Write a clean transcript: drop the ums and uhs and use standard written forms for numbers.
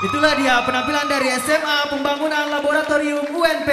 Itulah dia penampilan dari SMA Pembangunan Laboratorium UNP.